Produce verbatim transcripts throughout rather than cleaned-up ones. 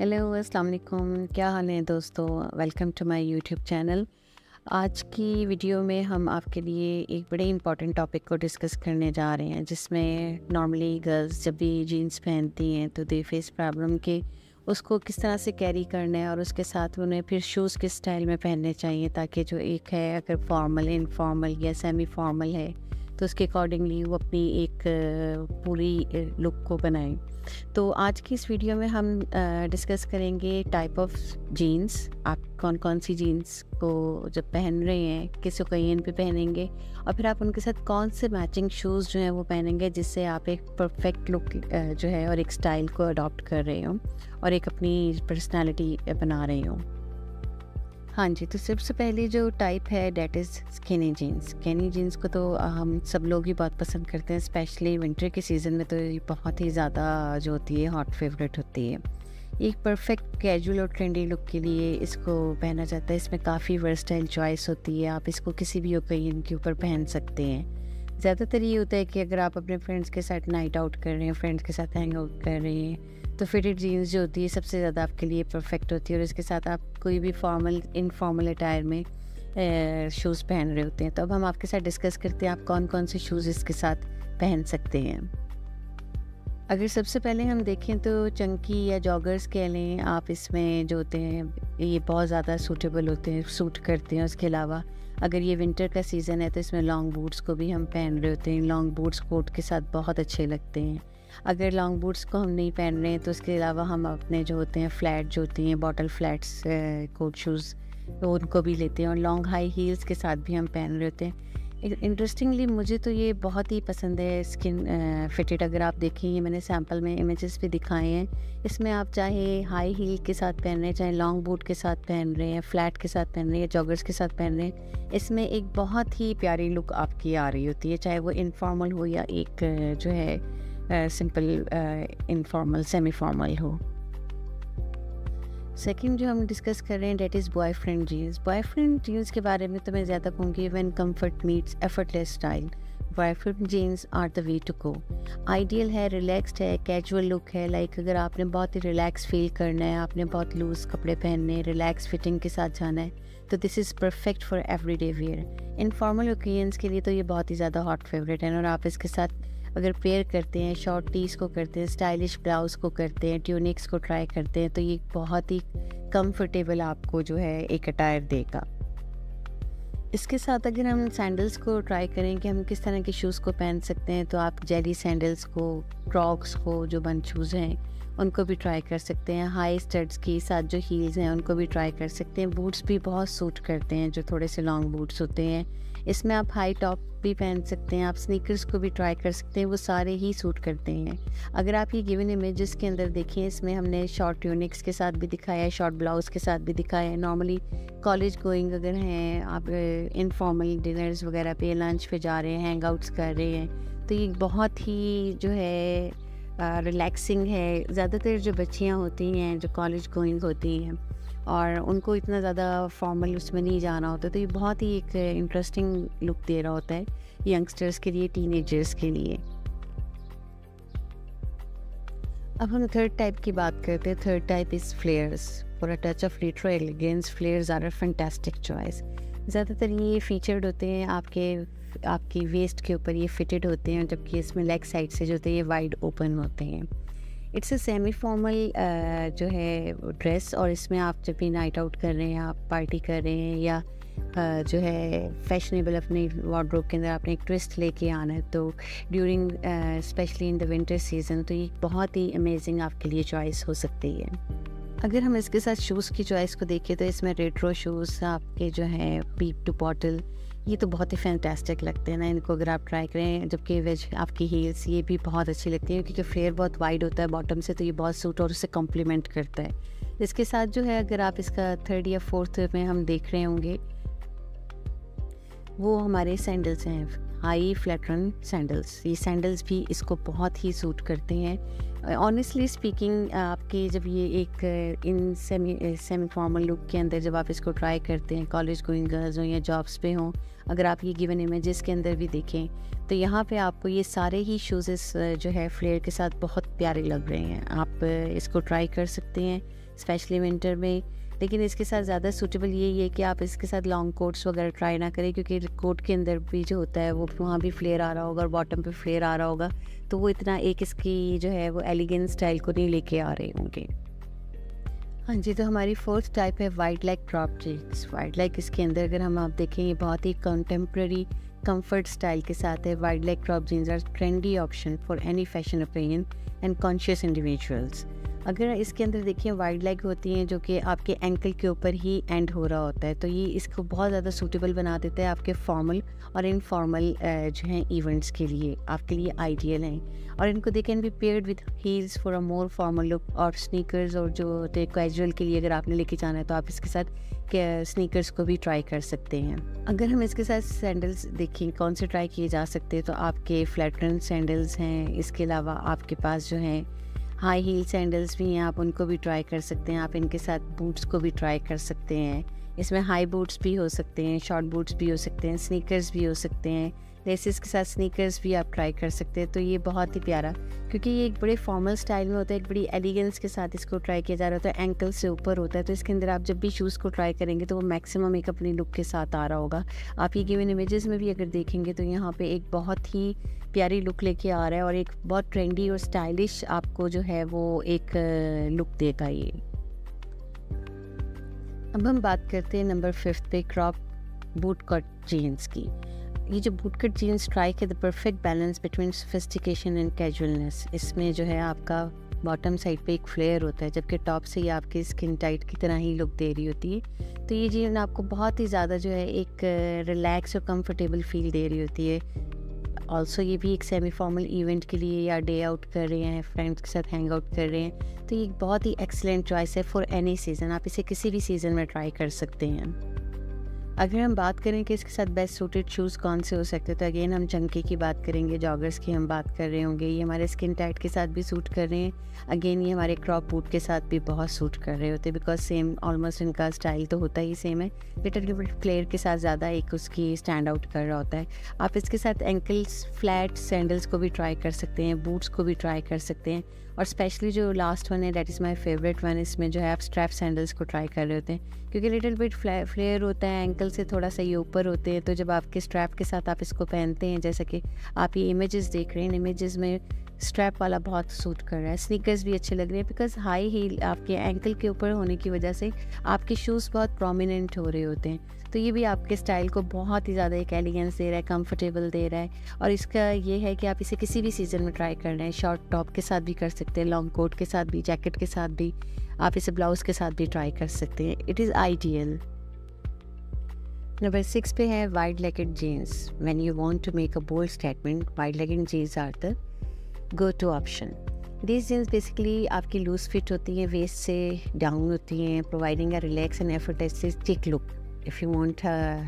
Hello अस्सलाम वालेकुम, क्या हाल है दोस्तों। Welcome to my YouTube channel. आज की वीडियो में हम आपके लिए एक बड़े इम्पॉर्टेंट टॉपिक को डिस्कस करने जा रहे हैं, जिसमें नॉर्मली गर्ल्स जब भी जीन्स पहनती हैं तो दे फेस प्रॉब्लम के उसको किस तरह से कैरी करना है और उसके साथ उन्हें फिर शूज़ किस स्टाइल में पहनने चाहिए, ताकि जो एक है अगर फॉर्मल, इनफॉर्मल या सेमी फॉर्मल है तो उसके अकॉर्डिंगली वो अपनी एक पूरी लुक को बनाएं। तो आज की इस वीडियो में हम डिस्कस करेंगे टाइप ऑफ जीन्स, आप कौन कौन सी जीन्स को जब पहन रहे हैं किस ओकेजन पे पहनेंगे, और फिर आप उनके साथ कौन से मैचिंग शूज़ जो हैं वो पहनेंगे जिससे आप एक परफेक्ट लुक जो है और एक स्टाइल को अडॉप्ट कर रहे हो और एक अपनी पर्सनैलिटी बना रहे हो। हाँ जी, तो सबसे पहले जो टाइप है that is skinny jeans. Skinny jeans को तो हम सब लोग ही बहुत पसंद करते हैं, स्पेशली विंटर के सीज़न में तो ये बहुत ही ज़्यादा जो होती है हॉट फेवरेट होती है। एक परफेक्ट कैजुअल और ट्रेंडी लुक के लिए इसको पहना जाता है। इसमें काफ़ी वर्सटाइल चॉइस होती है, आप इसको किसी भी ओकेजन के ऊपर पहन सकते हैं। ज़्यादातर ये होता है कि अगर आप अपने फ्रेंड्स के साथ नाइट आउट कर रहे हैं, फ्रेंड्स के साथ हैंग आउट कर रहे हैं, तो फिटेड जीन्स जो होती है सबसे ज़्यादा आपके लिए परफेक्ट होती है। और इसके साथ आप कोई भी फॉर्मल, इनफॉर्मल अटायर में शूज़ पहन रहे होते हैं। तो अब हम आपके साथ डिस्कस करते हैं आप कौन कौन से शूज़ इसके साथ पहन सकते हैं। अगर सबसे पहले हम देखें तो चंकी या जॉगर्स कह लें, आप इसमें जो होते हैं ये बहुत ज़्यादा सूटेबल होते हैं, सूट करते हैं। उसके अलावा अगर ये विंटर का सीज़न है तो इसमें लॉन्ग बूट्स को भी हम पहन रहे होते हैं। लॉन्ग बूट्स कोट के साथ बहुत अच्छे लगते हैं। अगर लॉन्ग बूट्स को हम नहीं पहन रहे हैं तो उसके अलावा हम अपने जो होते हैं फ्लैट जो होती हैं, बॉटल फ्लैट्स, कोट शूज़, तो उनको भी लेते हैं। और लॉन्ग हाई हील्स के साथ भी हम पहन रहे होते हैं। इंटरेस्टिंगली मुझे तो ये बहुत ही पसंद है स्किन फिटेड। अगर आप देखें, ये मैंने सैम्पल में इमेजेस भी दिखाए हैं। इसमें आप चाहे हाई हील के साथ पहन रहे हैं, चाहे लॉन्ग बूट के साथ पहन रहे हैं, फ्लैट के साथ पहन रहे हैं, जॉगर्स के साथ पहन रहे हैं, इसमें एक बहुत ही प्यारी लुक आपकी आ रही होती है, चाहे वो इनफॉर्मल हो या एक जो है सिंपल, इनफॉर्मल, सेमी फॉर्मल हो। सेकंड जो हम डिस्कस कर रहे हैं that is boyfriend jeans. Boyfriend jeans के बारे में तो मैं ज़्यादा कहूँगी when comfort meets effortless style, boyfriend jeans are the way to go. Ideal है, रिलैक्सड है, कैजुअल लुक है। लाइक अगर आपने बहुत ही रिलैक्स फील करना है, आपने बहुत लूज़ कपड़े पहनने हैं, रिलैक्स फिटिंग के साथ जाना है, तो this is perfect for everyday wear. Informal occasions के लिए तो ये बहुत ही ज़्यादा हॉट फेवरेट है। और आप इसके साथ अगर पेयर करते हैं, शॉर्ट टीज को करते हैं, स्टाइलिश ब्लाउज़ को करते हैं, ट्यूनिक्स को ट्राई करते हैं, तो ये बहुत ही कंफर्टेबल आपको जो है एक अटायर देगा। इसके साथ अगर हम सैंडल्स को ट्राई करें कि हम किस तरह के शूज़ को पहन सकते हैं, तो आप जेली सैंडल्स को, क्रॉक्स को, जो बंच शूज़ हैं उनको भी ट्राई कर सकते हैं। हाई स्टड्स के साथ जो हील्स हैं उनको भी ट्राई कर सकते हैं। बूट्स भी बहुत सूट करते हैं, जो थोड़े से लॉन्ग बूट्स होते हैं। इसमें आप हाई टॉप भी पहन सकते हैं, आप स्नीकर्स को भी ट्राई कर सकते हैं, वो सारे ही सूट करते हैं। अगर आप ये गिवन इमेजेस के अंदर देखें, इसमें हमने शॉर्ट ट्यूनिक्स के साथ भी दिखाया है, शॉर्ट ब्लाउज़ के साथ भी दिखाया है। नॉर्मली कॉलेज गोइंग अगर हैं आप, इनफॉर्मल डिनर्स वगैरह पे, लंच पे जा रहे हैं, हैंग आउट्स कर रहे हैं, तो ये बहुत ही जो है रिलैक्सिंग है। ज़्यादातर जो बच्चियाँ होती हैं जो कॉलेज गोइंग होती हैं और उनको इतना ज़्यादा फॉर्मल उसमें नहीं जाना होता, तो ये बहुत ही एक इंटरेस्टिंग लुक दे रहा होता है यंगस्टर्स के लिए, टीनेजर्स के लिए। अब हम थर्ड टाइप की बात करते हैं। Third type is flares. For a touch of retro elegance, flares are a fantastic choice. ज़्यादातर ये फीचर्ड होते हैं आपके आपकी वेस्ट के ऊपर, ये फिटेड होते हैं, जबकि इसमें लेग साइड से जो होते हैं ये वाइड ओपन होते हैं। इट्स अ सेमी फॉर्मल जो है ड्रेस, और इसमें आप जब भी नाइट आउट कर रहे हैं, आप पार्टी कर रहे हैं, या uh, जो है फैशनेबल अपने वार्डरोब के अंदर आपने एक ट्विस्ट लेके आना है, तो during specially in the winter season तो ये बहुत ही अमेजिंग आपके लिए चॉइस हो सकती है। अगर हम इसके साथ शूज़ की चॉइस को देखें तो इसमें रेट्रो शूज़ आपके जो है पीप टू बॉटल, ये तो बहुत ही फैंटास्टिक लगते हैं ना, इनको अगर आप ट्राई करें। जबकि वेज आपकी हील्स ये भी बहुत अच्छी लगती हैं, क्योंकि फ्लेयर बहुत वाइड होता है बॉटम से, तो ये बहुत सूट और उसे कॉम्प्लीमेंट करता है। इसके साथ जो है अगर आप इसका थर्ड या फोर्थ में हम देख रहे होंगे, वो हमारे सैंडल्स हैं, हाई फ्लैटरन सैंडल्स। ये सैंडल्स भी इसको बहुत ही सूट करते हैं। ऑनेस्टली स्पीकिंग, आपके जब ये एक in semi semi formal look के अंदर जब आप इसको ट्राई करते हैं, कॉलेज गोइंग गर्ल्स हों या जॉब्स पे हों, अगर आप ये गिवन इमेजेस के अंदर भी देखें, तो यहाँ पे आपको ये सारे ही शूज़ जो है फ्लेयर के साथ बहुत प्यारे लग रहे हैं। आप इसको ट्राई कर सकते हैं। स्पेशली विंटर में। लेकिन इसके साथ ज़्यादा सूटेबल यही है कि आप इसके साथ लॉन्ग कोट्स वगैरह ट्राई ना करें, क्योंकि कोट के अंदर भी जो होता है वो वहाँ भी फ्लेयर आ रहा होगा और बॉटम पे फ्लेयर आ रहा होगा, तो वो इतना एक इसकी जो है वो एलिगेंट स्टाइल को नहीं लेके आ रहे होंगे। हाँ जी, तो हमारी फोर्थ टाइप है wide leg crop jeans. Wide leg इसके अंदर अगर हम आप देखें, ये बहुत ही कंटेम्प्रेरी कंफर्ट स्टाइल के साथ है। Wide leg crop jeans are trendy option for any fashion opinion and conscious individuals. अगर इसके अंदर देखिए वाइड लेग होती हैं जो कि आपके एंकल के ऊपर ही एंड हो रहा होता है, तो ये इसको बहुत ज़्यादा सूटेबल बना देता है आपके फॉर्मल और इनफॉर्मल जो हैं इवेंट्स के लिए, आपके लिए आइडियल हैं। और इनको they can be paired with heels for a more formal look, और स्नीकर्स और जो होते हैं कैजुअल के लिए अगर आपने लेके जाना है तो आप इसके साथ स्नीकर्स को भी ट्राई कर सकते हैं। अगर हम इसके साथ सैंडल्स देखें कौन से ट्राई किए जा सकते हैं, तो आपके फ्लैटन सैंडल्स हैं, इसके अलावा आपके पास जो हैं हाई हील सैंडल्स भी हैं, आप उनको भी ट्राई कर सकते हैं। आप इनके साथ बूट्स को भी ट्राई कर सकते हैं। इसमें हाई बूट्स भी हो सकते हैं, शॉर्ट बूट्स भी हो सकते हैं, स्नीकर्स भी हो सकते हैं, लेसेस के साथ स्नीकर्स भी आप ट्राई कर सकते हैं। तो ये बहुत ही प्यारा, क्योंकि ये एक बड़े फॉर्मल स्टाइल में होता है, एक बड़ी एलिगेंस के साथ इसको ट्राई किया जा रहा होता है, एंकल से ऊपर होता है। तो इसके अंदर आप जब भी शूज़ को ट्राई करेंगे तो वो मैक्सिमम एक अपने लुक के साथ आ रहा होगा। आप ये गिवन इमेजेस में भी अगर देखेंगे तो यहाँ पे एक बहुत ही प्यारी लुक लेके आ रहा है और एक बहुत ट्रेंडी और स्टाइलिश आपको जो है वो एक लुक देगा ये। अब हम बात करते हैं नंबर फिफ्थ पे, क्रॉप बूटकट जीन्स की। ये जो बूटकट जीन्स ट्राई के the perfect balance between sophistication and casualness. इसमें जो है आपका बॉटम साइड पे एक फ्लेयर होता है, जबकि टॉप से ये आपकी स्किन टाइट की तरह ही लुक दे रही होती है। तो ये जीन आपको बहुत ही ज़्यादा जो है एक रिलैक्स और कंफर्टेबल फील दे रही होती है। ऑल्सो ये भी एक सेमी फॉर्मल इवेंट के लिए या डे आउट कर रहे हैं, फ्रेंड्स के साथ हैंग आउट कर रहे हैं, तो ये एक बहुत ही एक्सेलेंट चॉइस है फॉर एनी सीज़न। आप इसे किसी भी सीज़न में ट्राई कर सकते हैं। अगर हम बात करें कि इसके साथ बेस्ट सूटेड शूज़ कौन से हो सकते हैं, तो अगेन हम जंकी की बात करेंगे, जॉगर्स की हम बात कर रहे होंगे। ये हमारे स्किन टाइट के साथ भी सूट कर रहे हैं, अगेन ये हमारे क्रॉप बूट के साथ भी बहुत सूट कर रहे होते हैं, बिकॉज सेम ऑलमोस्ट इनका स्टाइल तो होता ही सेम है, लिटिल बिट फ्लेयर के साथ ज़्यादा एक उसकी स्टैंड आउट कर रहा होता है। आप इसके साथ एंकल्स फ्लैट सैंडल्स को भी ट्राई कर सकते हैं, बूट्स को भी ट्राई कर सकते हैं, और स्पेशली जो लास्ट वन है that is my favourite one, इसमें जो है आप स्ट्रैप सैंडल्स को ट्राई कर रहे होते हैं, क्योंकि लिटिल बिट फ्लेयर होता है, एंकल से थोड़ा सा ये ऊपर होते हैं। तो जब आपके स्ट्रैप के साथ आप इसको पहनते हैं, जैसा कि आप ये इमेजेस देख रहे हैं, इमेजेस में स्ट्रैप वाला बहुत सूट कर रहा है। स्नीकर्स भी अच्छे लग रहे हैं, बिकॉज हाई हील आपके एंकल के ऊपर होने की वजह से आपके शूज़ बहुत प्रोमिनेंट हो रहे होते हैं, तो ये भी आपके स्टाइल को बहुत ही ज़्यादा एक एलिगेंस दे रहा है, कंफर्टेबल दे रहा है। और इसका ये है कि आप इसे किसी भी सीज़न में ट्राई कर रहे हैं, शॉर्ट टॉप के साथ भी कर सकते हैं, लॉन्ग कोट के साथ भी, जैकेट के साथ भी, आप इसे ब्लाउज़ के साथ भी ट्राई कर सकते हैं। It is ideal. Number six पे है wide legged jeans. When you want to make a bold statement, wide legged jeans are the go to option. This jeans basically आपकी लूज फिट होती हैं, वेस्ट से down होती हैं, providing a relax and effortless chic look. If you want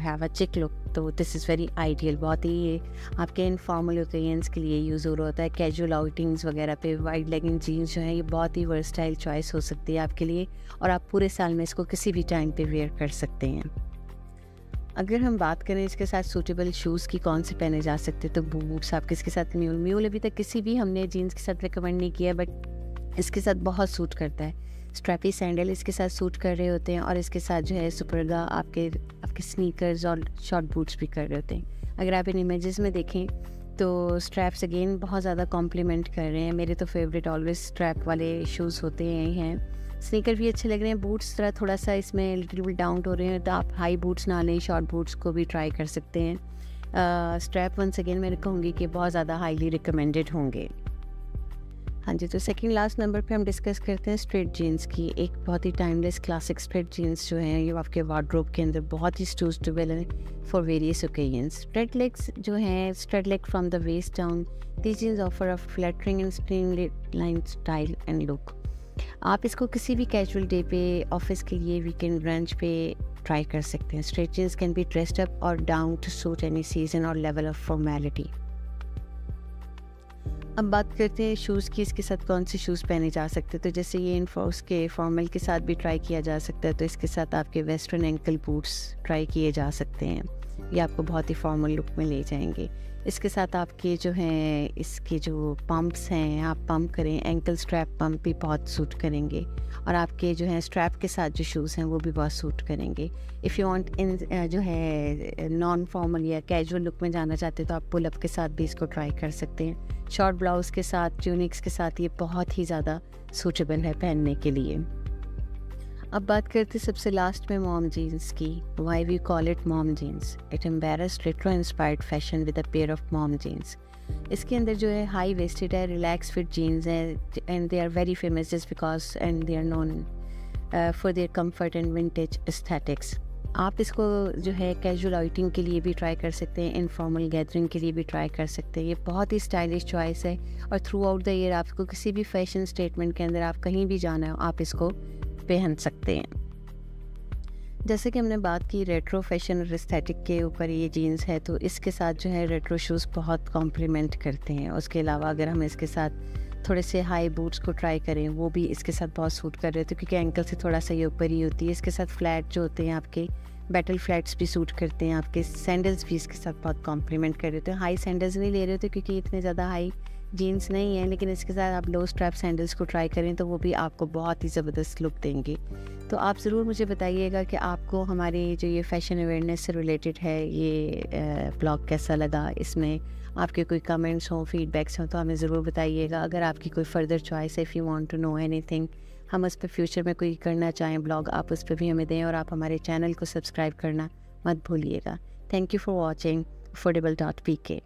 have a chic look तो this is very ideal. बहुत ही ये आपके इनफॉर्मल ओकेजन्स के लिए यूज़ हो रहा होता है, कैजुअल आउटिंग्स वगैरह पे वाइड लेगिंग जीन्स जो है ये बहुत ही वर्सटाइल चॉइस हो सकती है आपके लिए, और आप पूरे साल में इसको किसी भी टाइम पे वेयर कर सकते हैं। अगर हम बात करें इसके साथ सूटेबल शूज़ की कौन से पहने जा सकते हैं, तो बूट्स आपके इसके साथ म्यूल म्यूल अभी तक किसी भी हमने जीन्स के साथ रिकमेंड नहीं किया, बट इसके साथ बहुत सूट करता है। स्ट्रैपी सैंडल इसके साथ सूट कर रहे होते हैं, और इसके साथ जो है सुपरगा आपके आपके स्नीकर्स और शॉर्ट बूट्स भी कर रहे होते हैं। अगर आप इन इमेजेस में देखें तो स्ट्रैप्स अगेन बहुत ज़्यादा कॉम्प्लीमेंट कर रहे हैं। मेरे तो फेवरेट ऑलवेज स्ट्रैप वाले शूज़ होते हैं हैं स्नीकर भी अच्छे लग रहे हैं। बूट्स तरह थोड़ा सा इसमें लिटिल बिट डाउन हो रहे हैं, तो आप हाई बूट्स ना लें, शॉर्ट बूट्स को भी ट्राई कर सकते हैं। स्ट्रैप वंस अगेन मैं कहूँगी कि बहुत ज़्यादा हाईली रिकमेंडेड होंगे। हाँ जी, तो सेकंड लास्ट नंबर पे हम डिस्कस करते हैं स्ट्रेट जीन्स की। एक बहुत ही टाइमलेस क्लासिक स्ट्रेट जीन्स जो हैं ये आपके वार्डरोब के अंदर बहुत ही सूटेबल हैं for various occasions. Straight legs जो हैं, straight leg from the waist down, this jeans offer a flattering and spring line style and look. आप इसको किसी भी कैजुअल डे पे, ऑफिस के लिए, वीकेंड ब्रांच पे ट्राई कर सकते हैं। Straight jeans can be dressed up और down to suit any season और लेवल ऑफ फॉर्मेलिटी। अब बात करते हैं शूज़ की, इसके साथ कौन से शूज़ पहने जा सकते हैं। तो जैसे ये इनफोर्स के फॉर्मल के साथ भी ट्राई किया जा सकता है, तो इसके साथ आपके वेस्टर्न एंकल बूट्स ट्राई किए जा सकते हैं। ये आपको बहुत ही फॉर्मल लुक में ले जाएंगे। इसके साथ आपके जो हैं इसके जो पम्प्स हैं आप पम्प करें, एंकल स्ट्रैप पम्प भी बहुत सूट करेंगे और आपके जो है स्ट्रैप के साथ जो शूज़ हैं वो भी बहुत सूट करेंगे। इफ़ यू वांट इन जो है नॉन फॉर्मल या कैजुअल लुक में जाना चाहते हो तो आप पुल अप के साथ भी इसको ट्राई कर सकते हैं। शॉर्ट ब्लाउज़ के साथ, ट्यूनिक्स के साथ ये बहुत ही ज़्यादा सूटेबल है पहनने के लिए। अब बात करते सबसे लास्ट में मॉम जीन्स की। Why we call it mom jeans, it embraced retro inspired fashion with a pair of mom jeans. इसके अंदर जो है हाई वेस्टेड है, रिलैक्स फिट जीन्स हैं and they are very famous just because and they are known for their comfort and vintage aesthetics. आप इसको जो है कैजुअल आउटिंग के लिए भी ट्राई कर सकते हैं, इनफॉर्मल गैदरिंग के लिए भी ट्राई कर सकते हैं। ये बहुत ही स्टाइलिश चॉइस है और थ्रू आउट द ईयर आपको किसी भी फैशन स्टेटमेंट के अंदर आप कहीं भी जाना हो आप इसको पहन सकते हैं। जैसे कि हमने बात की रेट्रो फैशन और एस्थेटिक के ऊपर ये जीन्स है, तो इसके साथ जो है रेट्रो शूज़ बहुत कॉम्प्लीमेंट करते हैं। उसके अलावा अगर हम इसके साथ थोड़े से हाई बूट्स को ट्राई करें वो भी इसके साथ बहुत सूट कर रहे थे क्योंकि एंकल से थोड़ा सा ये ऊपर ही होती है। इसके साथ फ्लैट जो होते हैं आपके बैटल फ्लैट्स भी सूट करते हैं। आपके सैंडल्स भी इसके साथ बहुत कॉम्प्लीमेंट कर रहे थे। हाई सैंडल्स नहीं ले रहे थे क्योंकि इतने ज़्यादा हाई जीन्स नहीं है, लेकिन इसके साथ आप लो स्ट्रैप सैंडल्स को ट्राई करें तो वो भी आपको बहुत ही ज़बरदस्त लुक देंगे। तो आप ज़रूर मुझे बताइएगा कि आपको हमारे जो ये फैशन अवेयरनेस से रिलेटेड है ये ब्लॉग कैसा लगा। इसमें आपके कोई कमेंट्स हों, फीडबैक्स हों तो हमें ज़रूर बताइएगा। अगर आपकी कोई फर्दर चॉइस है, if you want to know anything, हम उस पर फ्यूचर में कोई करना चाहें ब्लॉग, आप उस पर भी हमें दें। और आप हमारे चैनल को सब्सक्राइब करना मत भूलिएगा। Thank you for watching affordable dot P के।